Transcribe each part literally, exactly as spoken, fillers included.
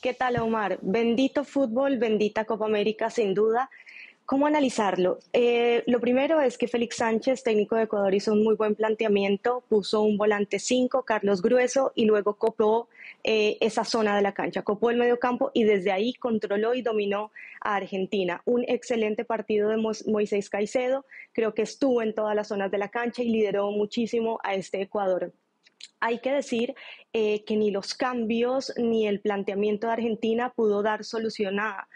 ¿Qué tal, Omar? Bendito fútbol, bendita Copa América, sin duda. ¿Cómo analizarlo? Eh, lo primero es que Félix Sánchez, técnico de Ecuador, hizo un muy buen planteamiento, puso un volante cinco, Carlos Grueso, y luego copó eh, esa zona de la cancha, copó el mediocampo y desde ahí controló y dominó a Argentina. Un excelente partido de Mo- Moisés Caicedo, creo que estuvo en todas las zonas de la cancha y lideró muchísimo a este Ecuador. Hay que decir eh, que ni los cambios ni el planteamiento de Argentina pudo dar solución a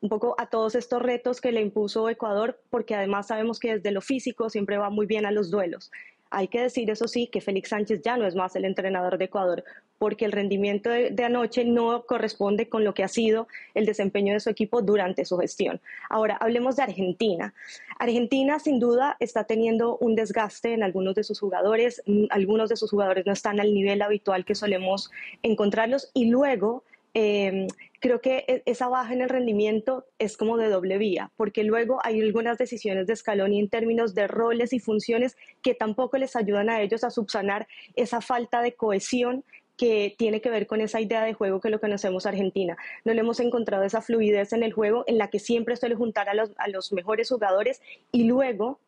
un poco a todos estos retos que le impuso Ecuador, porque además sabemos que desde lo físico siempre va muy bien a los duelos. Hay que decir, eso sí, que Félix Sánchez ya no es más el entrenador de Ecuador, porque el rendimiento de, de anoche no corresponde con lo que ha sido el desempeño de su equipo durante su gestión. Ahora, hablemos de Argentina. Argentina, sin duda, está teniendo un desgaste en algunos de sus jugadores. Algunos de sus jugadores no están al nivel habitual que solemos encontrarlos. Y luego, eh, creo que esa baja en el rendimiento es como de doble vía, porque luego hay algunas decisiones de Scaloni en términos de roles y funciones que tampoco les ayudan a ellos a subsanar esa falta de cohesión que tiene que ver con esa idea de juego que lo conocemos Argentina. No le hemos encontrado esa fluidez en el juego en la que siempre suele juntar a los, a los mejores jugadores y luego,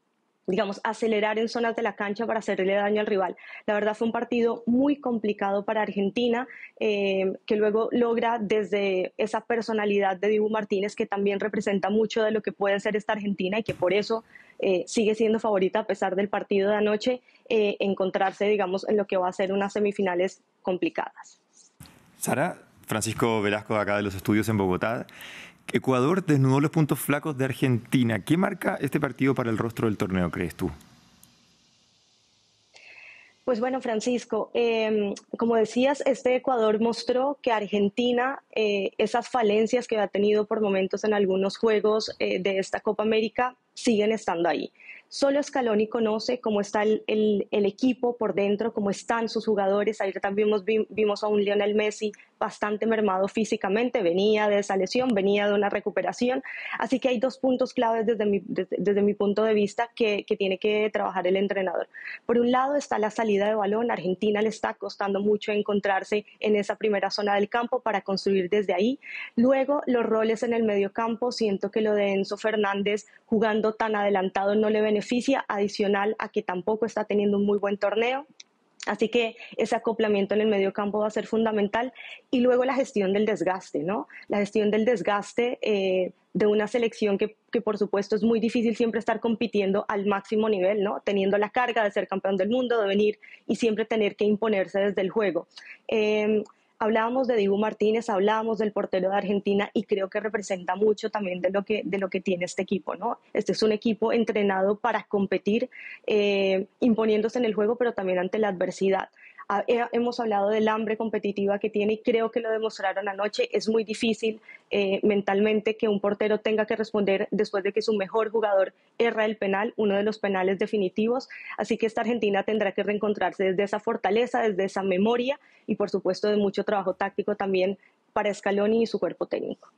digamos, acelerar en zonas de la cancha para hacerle daño al rival. La verdad fue un partido muy complicado para Argentina, eh, que luego logra desde esa personalidad de Dibu Martínez, que también representa mucho de lo que puede ser esta Argentina y que por eso eh, sigue siendo favorita a pesar del partido de anoche, eh, encontrarse, digamos, en lo que va a ser unas semifinales complicadas. Sara, Francisco Velasco acá de los estudios en Bogotá. Ecuador desnudó los puntos flacos de Argentina. ¿Qué marca este partido para el rostro del torneo, crees tú? Pues bueno, Francisco, eh, como decías, este Ecuador mostró que Argentina, eh, esas falencias que ha tenido por momentos en algunos juegos eh, de esta Copa América, siguen estando ahí. Solo Scaloni conoce cómo está el, el, el equipo por dentro, cómo están sus jugadores. Ayer también vimos, vimos a un Lionel Messi bastante mermado físicamente, venía de esa lesión, venía de una recuperación. Así que hay dos puntos claves desde mi, desde, desde mi punto de vista que, que tiene que trabajar el entrenador. Por un lado está la salida de balón. Argentina le está costando mucho encontrarse en esa primera zona del campo para construir desde ahí. Luego los roles en el mediocampo. Siento que lo de Enzo Fernández jugando tan adelantado no le beneficia. beneficia adicional a que tampoco está teniendo un muy buen torneo. Así que ese acoplamiento en el mediocampo va a ser fundamental. Y luego la gestión del desgaste, ¿no? La gestión del desgaste eh, de una selección que, que, por supuesto, es muy difícil siempre estar compitiendo al máximo nivel, ¿no? Teniendo la carga de ser campeón del mundo, de venir y siempre tener que imponerse desde el juego. Eh, Hablábamos de Dibu Martínez, hablábamos del portero de Argentina y creo que representa mucho también de lo que, de lo que tiene este equipo, ¿no? Este es un equipo entrenado para competir, eh, imponiéndose en el juego, pero también ante la adversidad. Ah, eh, hemos hablado del hambre competitiva que tiene y creo que lo demostraron anoche. Es muy difícil eh, mentalmente que un portero tenga que responder después de que su mejor jugador erra el penal, uno de los penales definitivos. Así que esta Argentina tendrá que reencontrarse desde esa fortaleza, desde esa memoria y por supuesto de mucho trabajo táctico también para Scaloni y su cuerpo técnico.